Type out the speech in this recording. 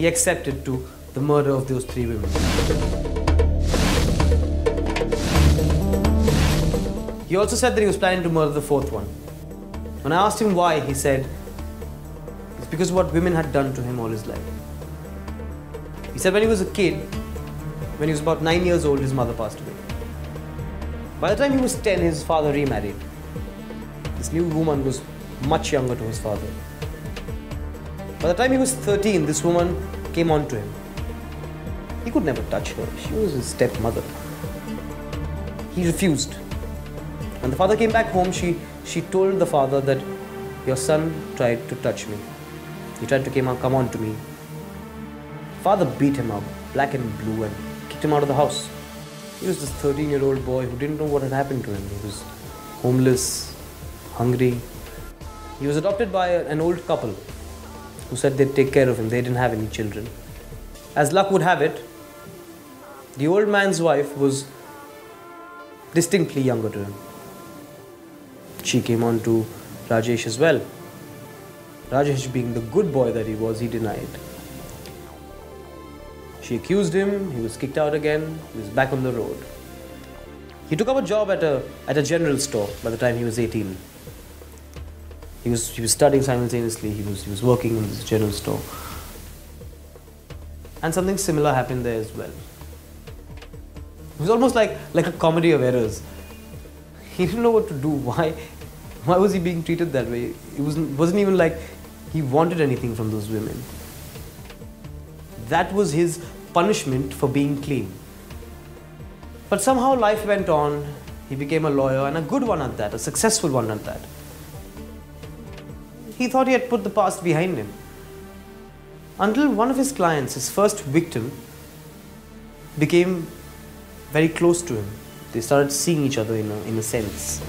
he accepted to the murder of those three women. He also said that he was planning to murder the fourth one. When I asked him why, he said, it's because of what women had done to him all his life. He said when he was a kid, when he was about 9 years old, his mother passed away. By the time he was 10, his father remarried. This new woman was much younger to his father. By the time he was 13, this woman came on to him. He could never touch her. She was his stepmother. He refused. When the father came back home, she told the father that your son tried to touch me. He tried to come on to me. Father beat him up, black and blue, and kicked him out of the house. He was this 13-year-old boy who didn't know what had happened to him. He was homeless, hungry. He was adopted by an old couple who said they'd take care of him. They didn't have any children. As luck would have it, the old man's wife was distinctly younger to him. She came on to Rajesh as well. Rajesh, being the good boy that he was, he denied. She accused him, he was kicked out again, he was back on the road. He took up a job at a general store by the time he was 18. He was studying simultaneously, he was working in this general store. And something similar happened there as well. It was almost like a comedy of errors. He didn't know what to do. Why was he being treated that way? It wasn't even like he wanted anything from those women. That was his punishment for being clean. But somehow life went on. He became a lawyer, and a good one at that, a successful one at that. He thought he had put the past behind him. Until one of his clients, his first victim, became very close to him. They started seeing each other in a sense.